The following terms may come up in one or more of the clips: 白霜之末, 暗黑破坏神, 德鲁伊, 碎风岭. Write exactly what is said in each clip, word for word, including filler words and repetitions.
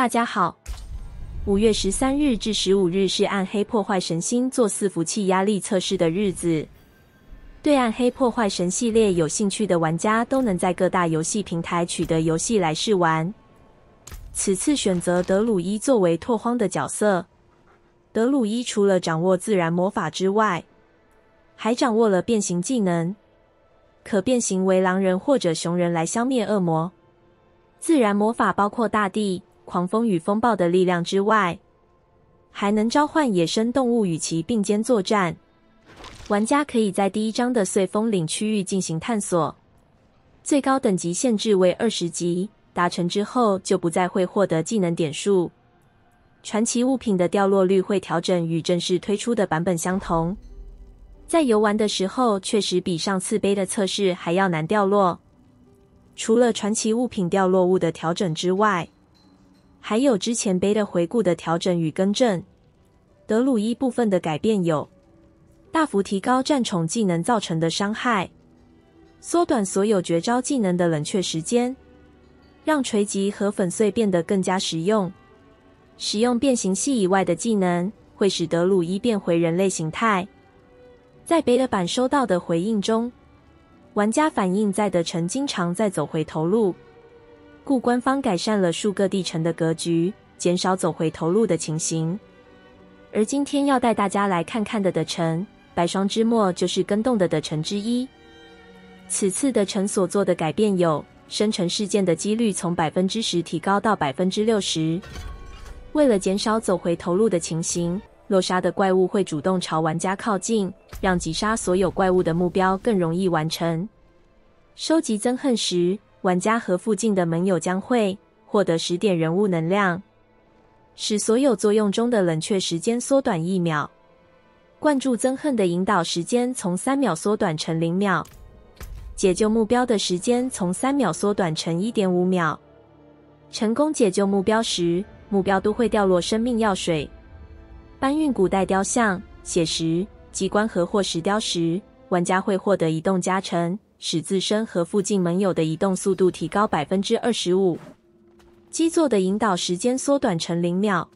大家好，五月十三日至十五日是暗黑破坏神星座伺服器压力测试的日子。对暗黑破坏神系列有兴趣的玩家都能在各大游戏平台取得游戏来试玩。此次选择德鲁伊作为拓荒的角色。德鲁伊除了掌握自然魔法之外，还掌握了变形技能，可变形为狼人或者熊人来消灭恶魔。自然魔法包括大地、狂风与风暴的力量之外，还能召唤野生动物与其并肩作战。玩家可以在第一章的碎风岭区域进行探索，最高等级限制为二十级，达成之后就不再会获得技能点数。传奇物品的掉落率会调整与正式推出的版本相同。在游玩的时候确实比上次杯的测试还要难掉落。除了传奇物品掉落物的调整之外，还有之前杯的回顾的调整与更正。德鲁伊部分的改变有大幅提高战宠技能造成的伤害，缩短所有绝招技能的冷却时间，让锤击和粉碎变得更加实用。使用变形系以外的技能会使德鲁伊变回人类形态。在贝塔版收到的回应中，玩家反映在的城经常在走回头路，故官方改善了数个地城的格局，减少走回头路的情形。而今天要带大家来看看的的城，白霜之末就是更动的的城之一。此次的城所做的改变有：生成事件的几率从 百分之十 提高到 百分之六十。为了减少走回头路的情形，落沙的怪物会主动朝玩家靠近，让击杀所有怪物的目标更容易完成。收集憎恨时，玩家和附近的盟友将会获得十点人物能量，使所有作用中的冷却时间缩短一秒。灌注憎恨的引导时间从三秒缩短成零秒，解救目标的时间从三秒缩短成 一点五秒。成功解救目标时，目标都会掉落生命药水。搬运古代雕像、血石、机关盒或石雕时，玩家会获得移动加成，使自身和附近盟友的移动速度提高 百分之二十五。基座的引导时间缩短成零秒。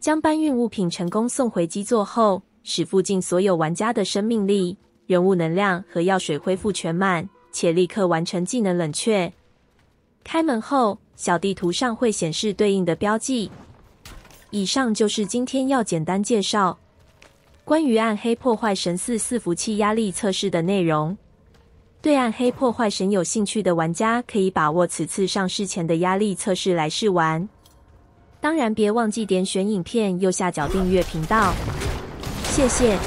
将搬运物品成功送回基座后，使附近所有玩家的生命力、人物能量和药水恢复全满，且立刻完成技能冷却。开门后，小地图上会显示对应的标记。以上就是今天要简单介绍关于暗黑破坏神四伺服器压力测试的内容。对暗黑破坏神有兴趣的玩家可以把握此次上市前的压力测试来试玩。当然别忘记点选影片右下角订阅频道。谢谢。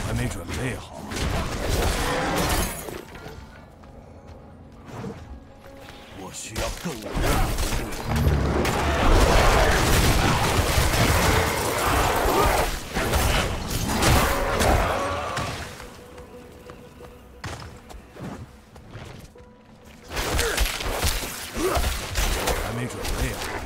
还没准备好。我需要更多的。还没准备好。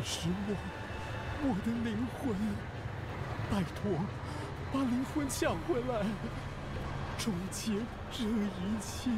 这是我，我的灵魂！拜托，把灵魂抢回来，终结这一切！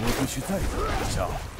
我必须再等一下。